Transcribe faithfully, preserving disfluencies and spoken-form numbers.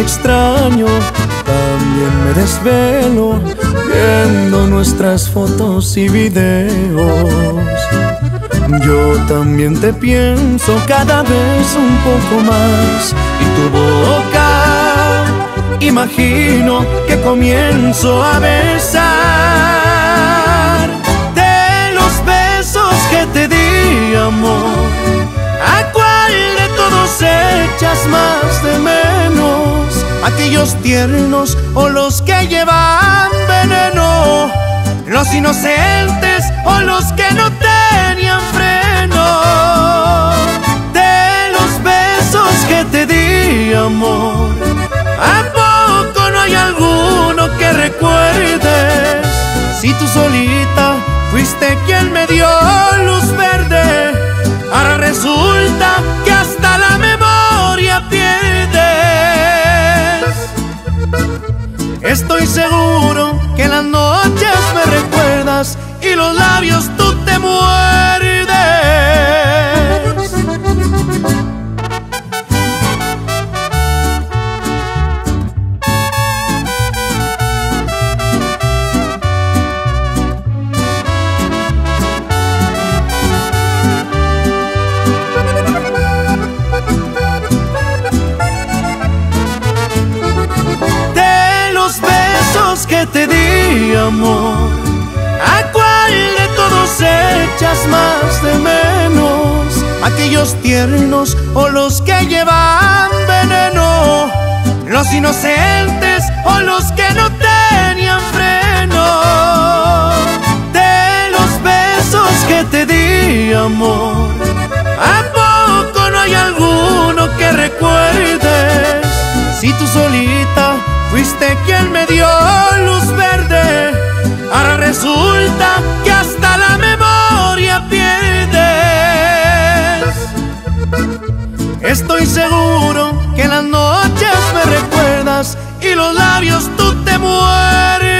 te extraño, también me desvelo viendo nuestras fotos y videos. Yo también te pienso cada vez un poco más, y tu boca imagino que comienzo a besar. De los besos que te di, amor, ¿a cuál de todos echas más de menos? ¿Aquellos tiernos o los que llevan veneno? ¿Los inocentes o los que no tenían freno? De los besos que te di, amor, ¿a poco no hay alguno que recuerdes? Si tú solita fuiste quien me dio luz verde, ahora resulta que hasta la memoria pierdes. Estoy seguro que las noches me recuerdas y los labios tú te muerdes. De los besos que te di, amor, ¿a cuál de todos echas más de menos? ¿Aquellos tiernos o los que llevan veneno? ¿Los inocentes o los que no tenían freno? De los besos que te di, amor, ¿a poco no hay alguno que recuerdes? Si tú solita fuiste quien me dio luz verde, ahora resulta que hasta la memoria pierdes. Estoy seguro que en las noches me recuerdas y los labios tú te mueres.